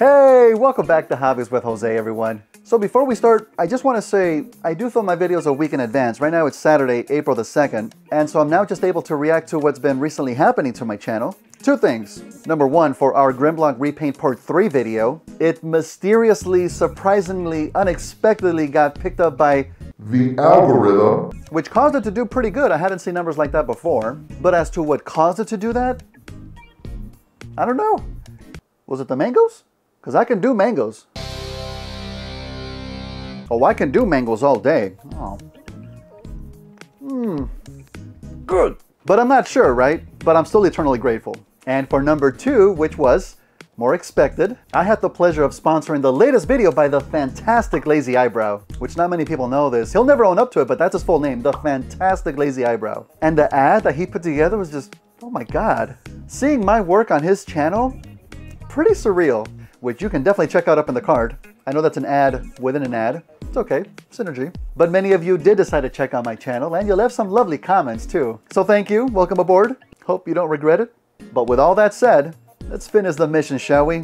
Hey, welcome back to Hobbies with Jose, everyone. So before we start, I just want to say I do film my videos a week in advance. Right now it's Saturday, April the 2nd, and so I'm now just able to react to what's been recently happening to my channel. Two things. Number one, for our Grimlock Repaint Part 3 video, it mysteriously, surprisingly, unexpectedly got picked up by the algorithm, which caused it to do pretty good. I hadn't seen numbers like that before. But as to what caused it to do that, I don't know. Was it the mangoes? Because I can do mangoes. Oh, I can do mangoes all day. Oh. Good. But I'm not sure, right? But I'm still eternally grateful. And for number two, which was more expected, I had the pleasure of sponsoring the latest video by the Fantastic Lazy Eyebrow, which not many people know this. He'll never own up to it, but that's his full name, the Fantastic Lazy Eyebrow. And the ad that he put together was just, oh my God. Seeing my work on his channel, pretty surreal, which you can definitely check out up in the card. I know that's an ad within an ad. It's okay, synergy. But many of you did decide to check out my channel, and you left some lovely comments too. So thank you, welcome aboard. Hope you don't regret it. But with all that said, let's finish the mission, shall we?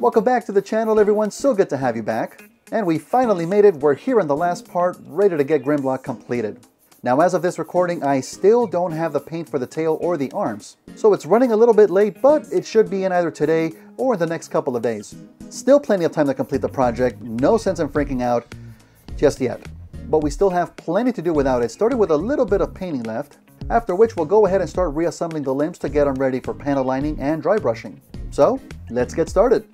Welcome back to the channel, everyone. So good to have you back. And we finally made it. We're here in the last part, ready to get Grimlock completed. Now, as of this recording, I still don't have the paint for the tail or the arms. So it's running a little bit late, but it should be in either today or the next couple of days. Still plenty of time to complete the project. No sense in freaking out just yet. But we still have plenty to do without it, starting with a little bit of painting left, after which we'll go ahead and start reassembling the limbs to get them ready for panel lining and dry brushing. So, let's get started.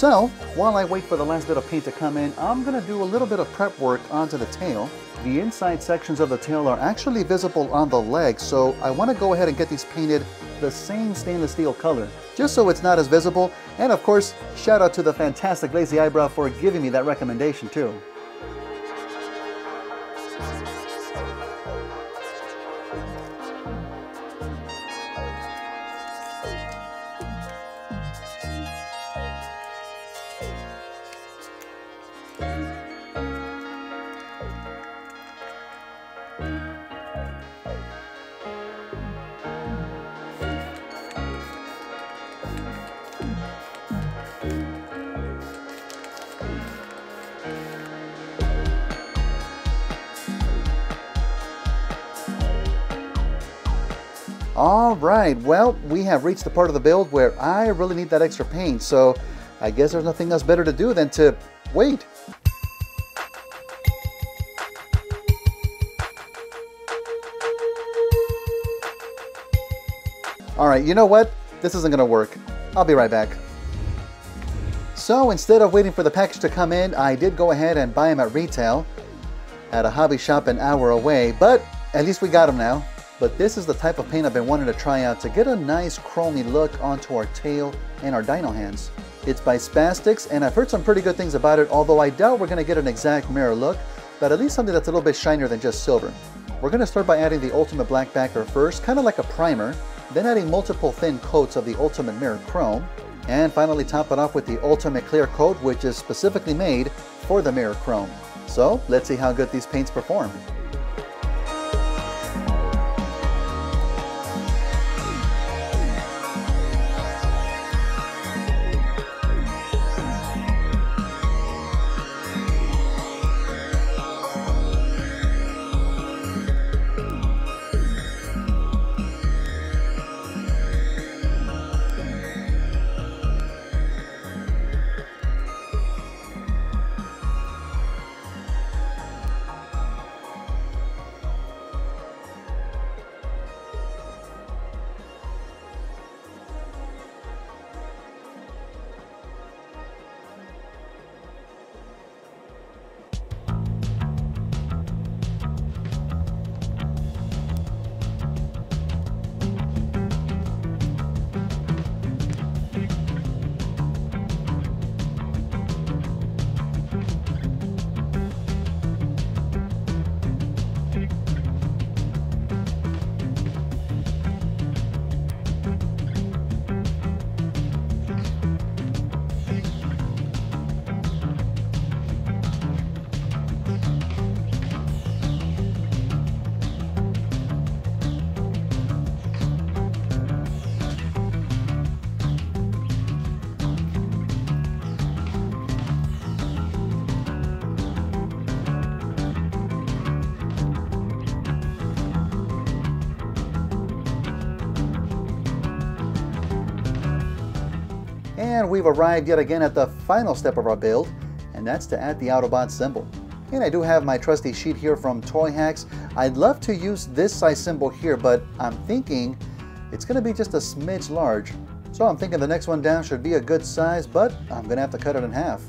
So while I wait for the last bit of paint to come in, I'm going to do a little bit of prep work onto the tail. The inside sections of the tail are actually visible on the leg, so I want to go ahead and get these painted the same stainless steel color, just so it's not as visible. And of course, shout out to the Fantastic Lazy Eyebrow for giving me that recommendation too. All right, well, we have reached the part of the build where I really need that extra paint, so I guess there's nothing else better to do than to wait. All right, you know what? This isn't gonna work. I'll be right back. So instead of waiting for the package to come in, I did go ahead and buy them at retail at a hobby shop an hour away, but at least we got them now. But this is the type of paint I've been wanting to try out to get a nice chromey look onto our tail and our dino hands. It's by Spastix, and I've heard some pretty good things about it, although I doubt we're gonna get an exact mirror look, but at least something that's a little bit shinier than just silver. We're gonna start by adding the Ultimate Black Backer first, kind of like a primer, then adding multiple thin coats of the Ultimate Mirror Chrome, and finally top it off with the Ultimate Clear Coat, which is specifically made for the Mirror Chrome. So let's see how good these paints perform. And we've arrived yet again at the final step of our build, and that's to add the Autobot symbol. And I do have my trusty sheet here from Toy Hacks. I'd love to use this size symbol here, but I'm thinking it's gonna be just a smidge large. So I'm thinking the next one down should be a good size, but I'm gonna have to cut it in half.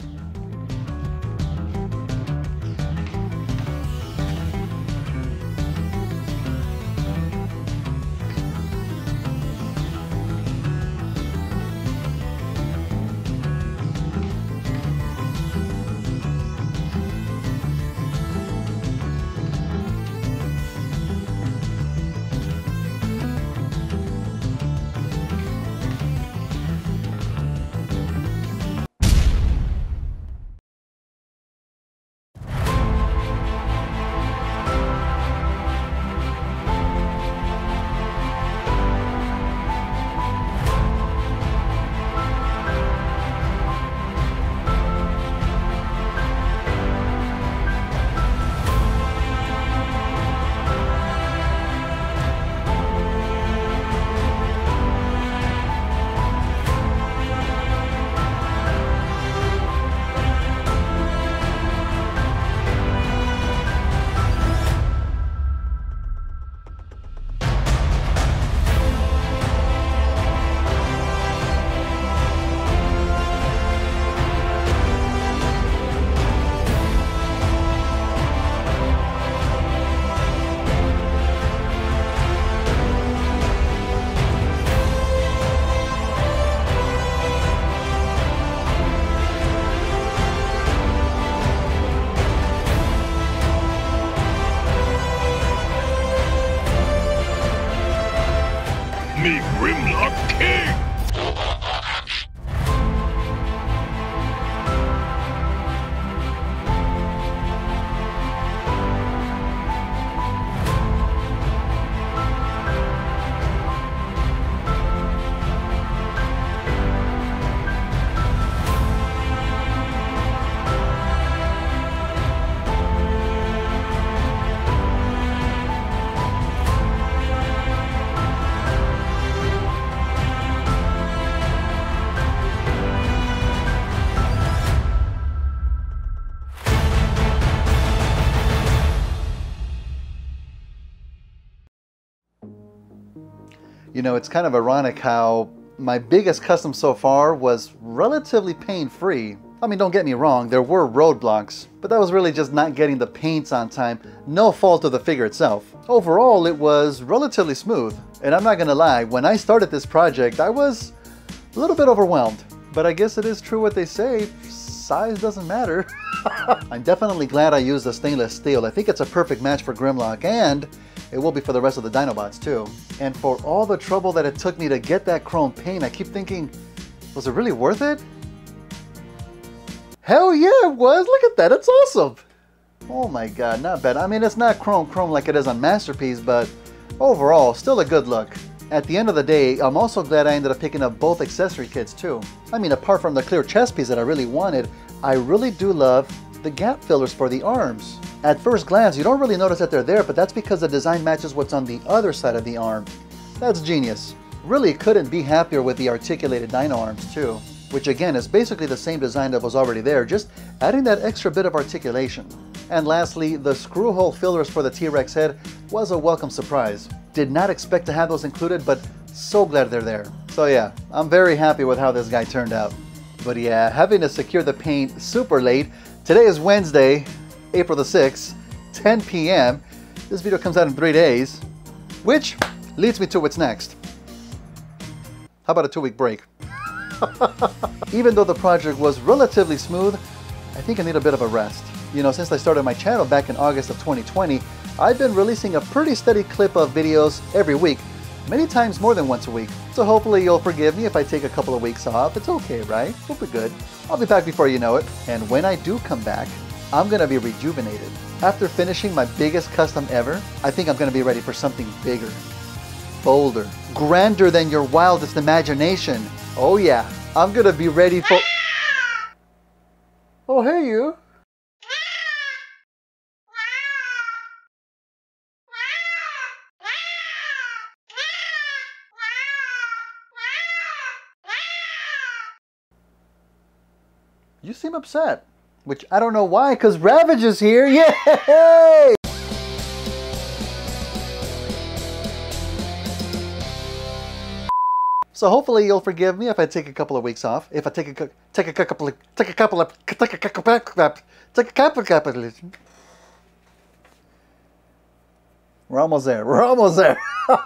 You know, it's kind of ironic how my biggest custom so far was relatively pain-free. I mean, don't get me wrong, there were roadblocks, but that was really just not getting the paints on time, no fault of the figure itself. Overall, it was relatively smooth, and I'm not gonna lie, when I started this project, I was a little bit overwhelmed, but I guess it is true what they say, size doesn't matter. I'm definitely glad I used the stainless steel. I think it's a perfect match for Grimlock, and it will be for the rest of the Dinobots too. And for all the trouble that it took me to get that chrome paint, I keep thinking, was it really worth it? Hell yeah it was! Look at that, it's awesome! Oh my god, not bad. I mean, it's not chrome like it is on Masterpiece, but overall, still a good look. At the end of the day, I'm also glad I ended up picking up both accessory kits too. I mean, apart from the clear chest piece that I really wanted, I really do love the gap fillers for the arms. At first glance, you don't really notice that they're there, but that's because the design matches what's on the other side of the arm. That's genius. Really couldn't be happier with the articulated dino arms too, which again is basically the same design that was already there, just adding that extra bit of articulation. And lastly, the screw hole fillers for the T-Rex head was a welcome surprise. Did not expect to have those included, but so glad they're there. So yeah, I'm very happy with how this guy turned out. But yeah, having to secure the paint super late, today is Wednesday, April the 6th, 10 p.m. This video comes out in 3 days, which leads me to what's next. How about a 2-week break? Even though the project was relatively smooth, I think I need a bit of a rest. You know, since I started my channel back in August of 2020, I've been releasing a pretty steady clip of videos every week, many times more than once a week. So hopefully you'll forgive me if I take a couple of weeks off. It's okay, right? We'll be good. I'll be back before you know it. And when I do come back, I'm gonna be rejuvenated. After finishing my biggest custom ever, I think I'm gonna be ready for something bigger, bolder, grander than your wildest imagination. Oh yeah, I'm gonna be ready for... Oh, hey you. You seem upset, which I don't know why, because Ravage is here, yay! So hopefully you'll forgive me if I take a couple of weeks off, if I take a couple of We're almost there, we're almost there!